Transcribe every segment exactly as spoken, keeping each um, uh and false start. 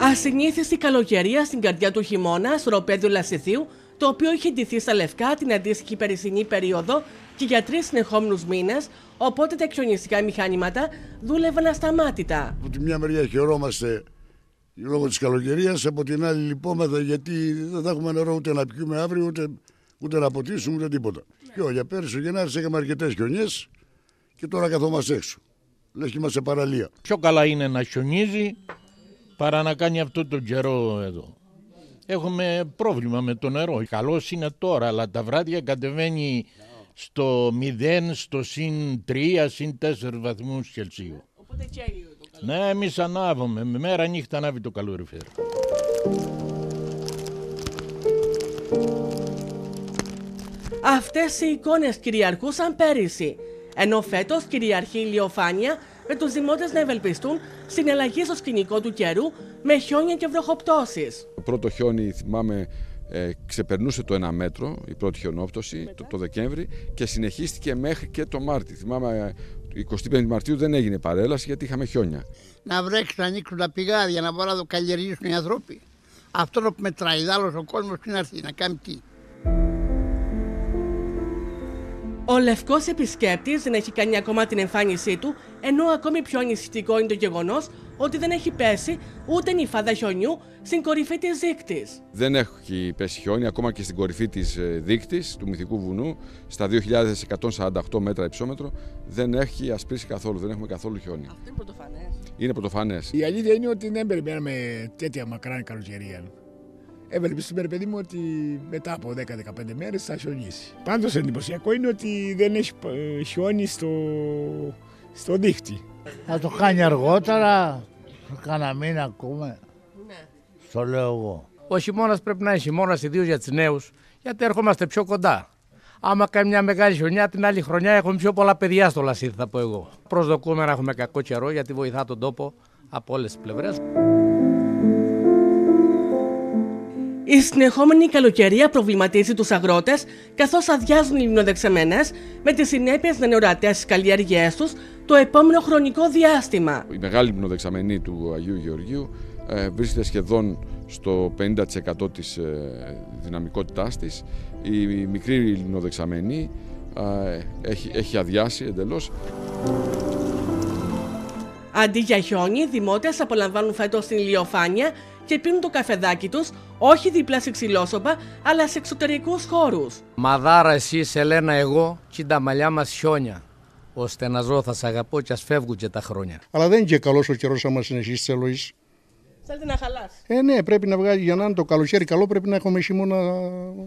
Ασυνήθιστη καλοκαιρία στην καρδιά του χειμώνα στο οροπέδιο Λασιθίου, το οποίο είχε ντυθεί στα λευκά την αντίστοιχη περσινή περίοδο και για τρεις συνεχόμενους μήνες, οπότε τα χιονιστικά μηχανήματα δούλευαν ασταμάτητα. Από τη μια μεριά χαιρόμαστε λόγω της καλοκαιρίας, από την άλλη λυπόμεθα γιατί δεν θα έχουμε νερό ούτε να πιούμε αύριο, ούτε, ούτε να ποτίσουμε, ούτε τίποτα. Ναι. Και όλια πέρυσι ο Γενάρης είχαμε αρκετές χιονιές και τώρα καθόμαστε έξω. Λες και είμαστε παραλία. Πιο καλά είναι να χιονίζει παρά να κάνει αυτό τον καιρό εδώ. Έχουμε πρόβλημα με το νερό. Καλώς είναι τώρα, αλλά τα βράδια κατεβαίνει στο μηδέν, στο συν τρία, συν τέσσερα βαθμούς Κελσίου. Οπότε και έλειο το καλοκαίρι. Ναι, εμείς ανάβουμε. Με μέρα νύχτα ανάβει το καλοριφέρ. Αυτές οι εικόνες κυριαρχούσαν πέρυσι, ενώ φέτος κυριαρχεί η ηλιοφάνεια, με τους δημότες να ευελπιστούν στην αλλαγή στο σκηνικό του καιρού με χιόνια και βροχοπτώσεις. Το πρώτο χιόνι, θυμάμαι, ε, ξεπερνούσε το ένα μέτρο, η πρώτη χιονόπτωση, το, το Δεκέμβρη, και συνεχίστηκε μέχρι και το Μάρτι. Θυμάμαι, εικοστή πέμπτη Μαρτίου δεν έγινε παρέλαση γιατί είχαμε χιόνια. Να βρέξει, να ανοίξουν τα πηγάδια, να μπορούν να το καλλιεργήσουν οι άνθρωποι. Αυτό που μετράει, δάλλος ο κόσμος είναι αρθεί, να κάνει τι. Ο λευκός επισκέπτης δεν έχει κάνει ακόμα την εμφάνισή του, ενώ ακόμη πιο ανησυχητικό είναι το γεγονός ότι δεν έχει πέσει ούτε νυφάδα χιονιού στην κορυφή της δείκτης. Δεν έχει πέσει χιόνι ακόμα και στην κορυφή της δείκτης του Μυθικού Βουνού, στα δύο χιλιάδες εκατόν σαράντα οκτώ μέτρα υψόμετρο, δεν έχει ασπρίσει καθόλου, δεν έχουμε καθόλου χιόνι. Αυτό είναι πρωτοφανές. Είναι πρωτοφανές. Η αλήθεια είναι ότι δεν περιμέναμε τέτοια μακράν καλοκαιρία. Ευελπιστούμε, παιδί μου, ότι μετά από δέκα με δεκαπέντε μέρες θα χιονίσει. Πάντως εντυπωσιακό είναι ότι δεν έχει χιόνι στο, στο δίχτυ. Θα το κάνει αργότερα, κάνα μήνα ακούμε. Ναι. Στο λέω εγώ. Ο χειμώνας πρέπει να είναι χειμώνας, ιδίως για τους νέους, γιατί έρχομαστε πιο κοντά. Άμα κάνει μια μεγάλη χιονιά, την άλλη χρονιά έχουμε πιο πολλά παιδιά στο Λασίθι, θα πω εγώ. Προσδοκούμε να έχουμε κακό καιρό, γιατί βοηθά τον τόπο από όλες τις πλευρές. Η συνεχόμενη καλοκαιρία προβληματίζει τους αγρότες, καθώς αδειάζουν οι λιμνοδεξαμενές, με τις συνέπειες να είναι ορατές στις καλλιέργειές τους το επόμενο χρονικό διάστημα. Η μεγάλη λιμνοδεξαμενή του Αγίου Γεωργίου ε, βρίσκεται σχεδόν στο πενήντα τοις εκατό της ε, δυναμικότητάς της. Η, η μικρή λιμνοδεξαμενή ε, έχει, έχει αδειάσει εντελώς. Αντί για χιόνι, οι δημότες απολαμβάνουν φέτος την ηλιοφάνεια και πίνουν το καφεδάκι τους, όχι δίπλα σε ξυλόσωπα, αλλά σε εξωτερικούς χώρους. Μαδάρα εσύ, Ελένα, εγώ, κι τα μαλλιά μας χιόνια, ώστε να ζω θα σ' αγαπώ κι ας φεύγουν και τα χρόνια. Αλλά δεν είναι και καλός ο καιρός άμα συνεχίσεις της Ελωής. Θέλετε να χαλάσει. Ε, ναι, πρέπει να βγάλει, για να είναι το καλοκαίρι καλό, πρέπει να έχουμε χειμώνα,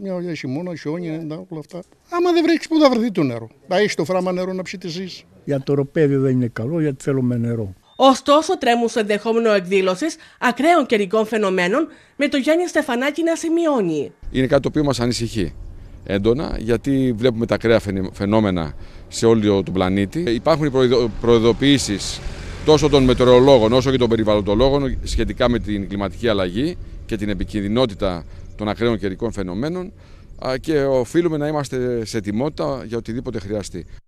μια χειμώνα, χιόνια, yeah. όλα αυτά. Άμα δεν βρέξει, πού θα βρεθεί το νερό. Να έχει το φράμα νερό να ψητιζείς. Για το οροπέδιο δεν είναι καλό, γιατί θέλουμε νερό. Ωστόσο, τρέμουν στο ενδεχόμενο εκδήλωσης ακραίων καιρικών φαινομένων, με τον Γιάννη Στεφανάκη να σημειώνει. Είναι κάτι το οποίο μας ανησυχεί έντονα, γιατί βλέπουμε τα ακραία φαινόμενα σε όλο τον πλανήτη. Υπάρχουν προειδοποιήσεις τόσο των μετεωρολόγων όσο και των περιβαλλοντολόγων σχετικά με την κλιματική αλλαγή και την επικινδυνότητα των ακραίων καιρικών φαινομένων και οφείλουμε να είμαστε σε ετοιμότητα για οτιδήποτε χρειαστεί.